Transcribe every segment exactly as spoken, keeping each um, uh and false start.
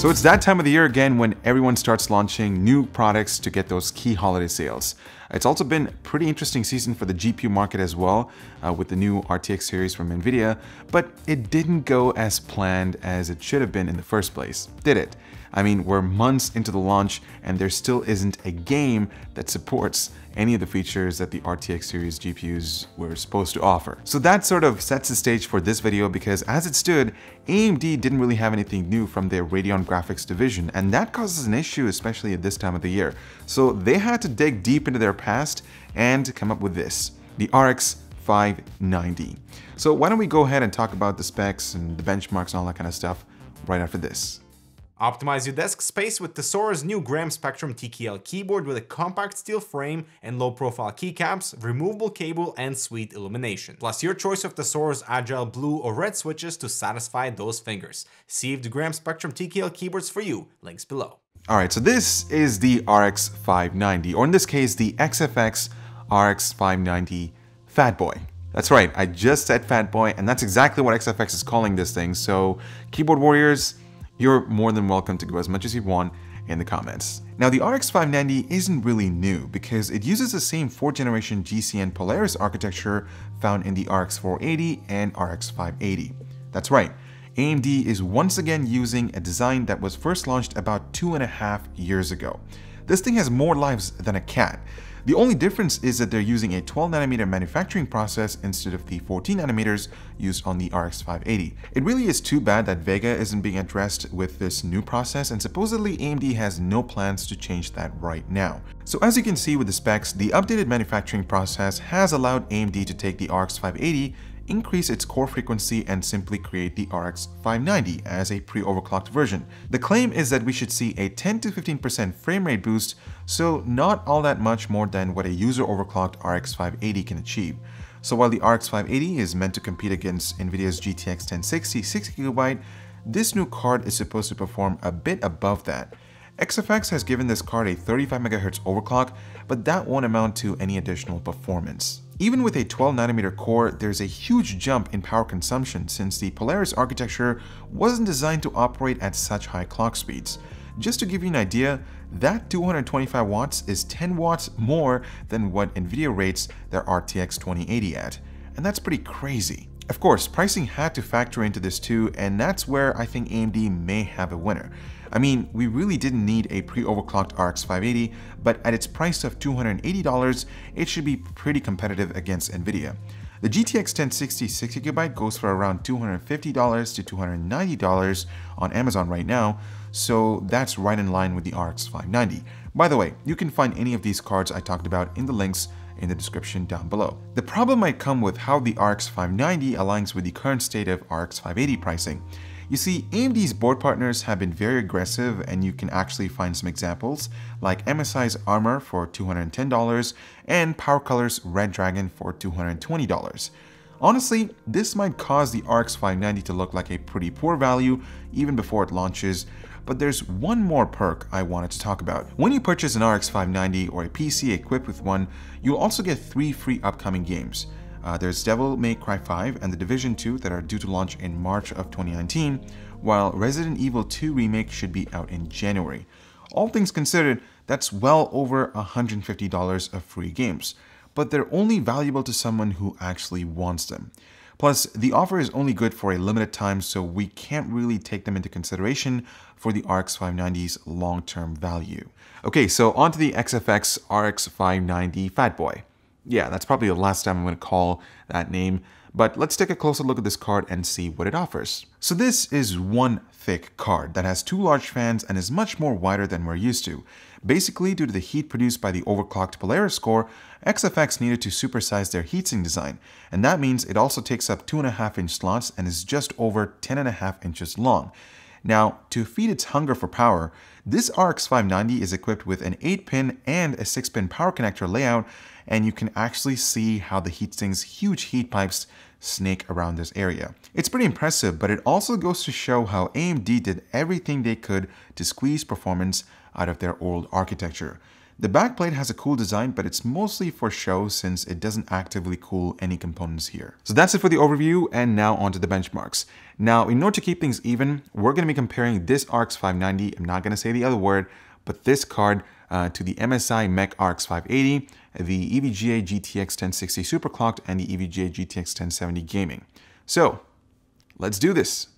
So it's that time of the year again when everyone starts launching new products to get those key holiday sales. It's also been a pretty interesting season for the G P U market as well, uh, with the new R T X series from Nvidia, but it didn't go as planned as it should have been in the first place, did it? I mean, we're months into the launch and there still isn't a game that supports any of the features that the R T X series G P Us were supposed to offer. So that sort of sets the stage for this video because as it stood, A M D didn't really have anything new from their Radeon graphics division, and that causes an issue, especially at this time of the year. So they had to dig deep into their past and come up with this, the R X five ninety. So why don't we go ahead and talk about the specs and the benchmarks and all that kind of stuff right after this. Optimize your desk space with Tesora's new Gram Spectrum T K L keyboard with a compact steel frame and low-profile keycaps, removable cable, and sweet illumination. Plus your choice of Tesora's agile blue or red switches to satisfy those fingers. See if the Gram Spectrum T K L keyboard's for you, links below. Alright, so this is the R X five ninety, or in this case, the X F X R X five ninety Fat Boy. That's right, I just said Fat Boy, and that's exactly what X F X is calling this thing, so keyboard warriors, you're more than welcome to go as much as you want in the comments. Now the R X five ninety isn't really new because it uses the same fourth generation G C N Polaris architecture found in the R X four eighty and R X five eighty. That's right, A M D is once again using a design that was first launched about two and a half years ago. This thing has more lives than a cat. The only difference is that they're using a twelve nanometer manufacturing process instead of the fourteen nanometers used on the R X five eighty. It really is too bad that Vega isn't being addressed with this new process, and supposedly A M D has no plans to change that right now. So as you can see with the specs, the updated manufacturing process has allowed A M D to take the R X five eighty, increase its core frequency, and simply create the R X five ninety as a pre-overclocked version. The claim is that we should see a ten to fifteen percent frame rate boost, so not all that much more than what a user overclocked R X five eighty can achieve. So while the R X five eighty is meant to compete against Nvidia's G T X ten sixty six gig, this new card is supposed to perform a bit above that. X F X has given this card a thirty-five megahertz overclock, but that won't amount to any additional performance. Even with a twelve nanometer core, there's a huge jump in power consumption since the Polaris architecture wasn't designed to operate at such high clock speeds. Just to give you an idea, that two hundred twenty-five watts is ten watts more than what Nvidia rates their R T X twenty eighty at, and that's pretty crazy. Of course, pricing had to factor into this too, and that's where I think A M D may have a winner. I mean, we really didn't need a pre-overclocked R X five eighty, but at its price of two hundred eighty dollars, it should be pretty competitive against Nvidia. The G T X ten sixty six gig goes for around two hundred fifty to two hundred ninety dollars on Amazon right now, so that's right in line with the R X five ninety. By the way, you can find any of these cards I talked about in the links in the description down below. The problem might come with how the R X five ninety aligns with the current state of R X five eighty pricing. You see, A M D's board partners have been very aggressive, and you can actually find some examples like M S I's Armor for two hundred ten dollars and PowerColor's Red Dragon for two hundred twenty dollars. Honestly, this might cause the R X five ninety to look like a pretty poor value even before it launches, but there's one more perk I wanted to talk about. When you purchase an R X five ninety or a P C equipped with one, you'll also get three free upcoming games. Uh, there's Devil May Cry five and The Division two that are due to launch in March of twenty nineteen, while Resident Evil two Remake should be out in January. All things considered, that's well over one hundred fifty dollars of free games, but they're only valuable to someone who actually wants them. Plus, the offer is only good for a limited time, so we can't really take them into consideration for the R X five ninety long-term value. Okay, so onto the X F X R X five ninety Fat Boy. Yeah, that's probably the last time I'm going to call that name, but let's take a closer look at this card and see what it offers. So this is one thick card that has two large fans and is much more wider than we're used to. Basically, due to the heat produced by the overclocked Polaris core, X F X needed to supersize their heatsink design, and that means it also takes up two point five inch slots and is just over ten point five inches long. Now, to feed its hunger for power, this R X five ninety is equipped with an eight pin and a six pin power connector layout, and you can actually see how the heatsink's huge heat pipes snake around this area. It's pretty impressive, but it also goes to show how A M D did everything they could to squeeze performance out of their old architecture. The backplate has a cool design, but it's mostly for show since it doesn't actively cool any components here. So that's it for the overview, and now onto the benchmarks. Now, in order to keep things even, we're going to be comparing this R X five ninety, I'm not going to say the other word, but this card uh, to the M S I Mech R X five eighty, the E V G A G T X ten sixty Superclocked, and the E V G A G T X ten seventy Gaming. So, let's do this!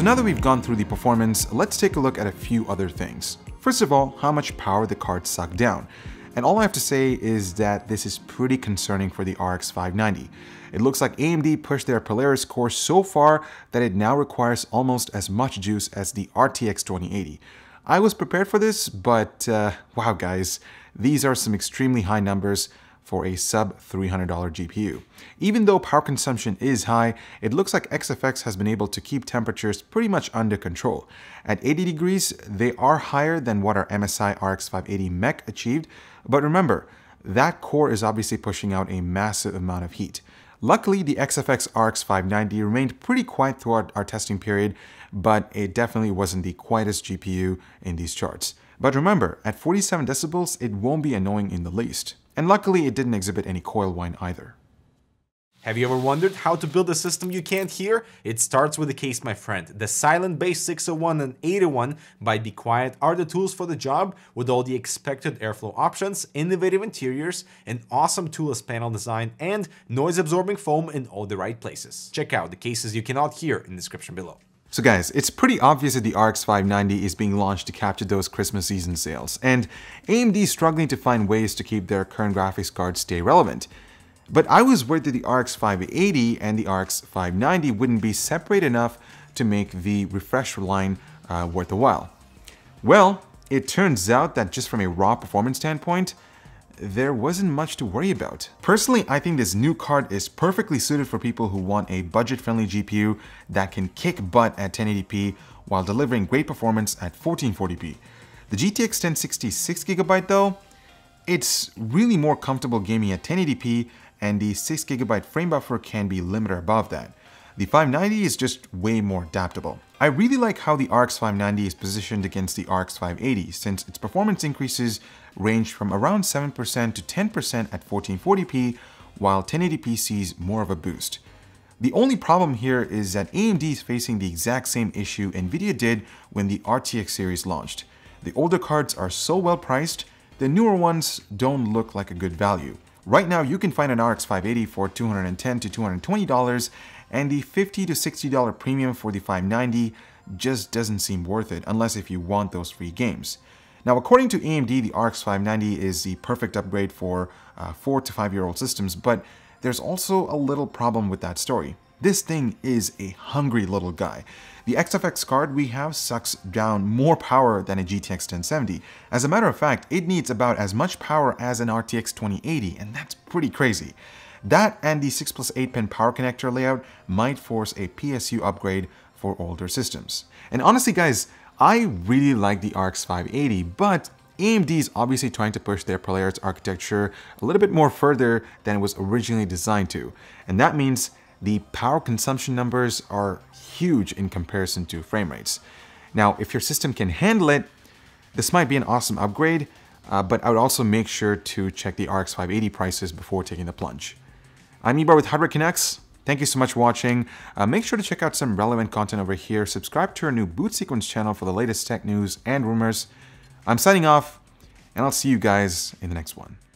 Now that we've gone through the performance, let's take a look at a few other things. First of all, how much power the card sucked down. And all I have to say is that this is pretty concerning for the R X five ninety. It looks like A M D pushed their Polaris core so far that it now requires almost as much juice as the R T X twenty eighty. I was prepared for this, but uh, wow guys, these are some extremely high numbers for a sub three hundred dollar G P U. Even though power consumption is high, it looks like X F X has been able to keep temperatures pretty much under control. At eighty degrees, they are higher than what our M S I R X five eighty Mech achieved, but remember, that core is obviously pushing out a massive amount of heat. Luckily, the X F X R X five ninety remained pretty quiet throughout our testing period, but it definitely wasn't the quietest G P U in these charts. But remember, at forty-seven decibels, it won't be annoying in the least. And luckily, it didn't exhibit any coil whine either. Have you ever wondered how to build a system you can't hear? It starts with a case, my friend. The Silent Base six oh one and eight oh one by Be Quiet are the tools for the job, with all the expected airflow options, innovative interiors, an awesome toolless panel design, and noise-absorbing foam in all the right places. Check out the cases you cannot hear in the description below. So guys, it's pretty obvious that the R X five ninety is being launched to capture those Christmas season sales, and A M D is struggling to find ways to keep their current graphics cards stay relevant. But I was worried that the R X five eighty and the R X five ninety wouldn't be separate enough to make the refresh line uh, worth a while. Well, it turns out that just from a raw performance standpoint, there wasn't much to worry about. Personally, I think this new card is perfectly suited for people who want a budget-friendly G P U that can kick butt at ten eighty p while delivering great performance at fourteen forty p. The G T X ten sixty six gig though, it's really more comfortable gaming at ten eighty p, and the six gig frame buffer can be limited above that. The five ninety is just way more adaptable. I really like how the R X five ninety is positioned against the R X five eighty, since its performance increases range from around seven percent to ten percent at fourteen forty p, while ten eighty p sees more of a boost. The only problem here is that A M D is facing the exact same issue Nvidia did when the R T X series launched. The older cards are so well priced, the newer ones don't look like a good value. Right now, you can find an R X five eighty for two hundred ten to two hundred twenty dollars, and the fifty to sixty dollar premium for the five ninety just doesn't seem worth it, unless if you want those free games. Now, according to A M D, the R X five ninety is the perfect upgrade for uh, four to five year old systems, but there's also a little problem with that story. This thing is a hungry little guy. The X F X card we have sucks down more power than a G T X ten seventy. As a matter of fact, it needs about as much power as an R T X twenty eighty, and that's pretty crazy. That and the six plus eight pin power connector layout might force a P S U upgrade for older systems. And honestly guys, I really like the R X five eighty, but A M D is obviously trying to push their Polaris architecture a little bit more further than it was originally designed to. And that means the power consumption numbers are huge in comparison to frame rates. Now, if your system can handle it, this might be an awesome upgrade, uh, but I would also make sure to check the R X five eighty prices before taking the plunge. I'm Ebar with Hardware Canucks. Thank you so much for watching. Uh, make sure to check out some relevant content over here. Subscribe to our new Boot Sequence channel for the latest tech news and rumors. I'm signing off, and I'll see you guys in the next one.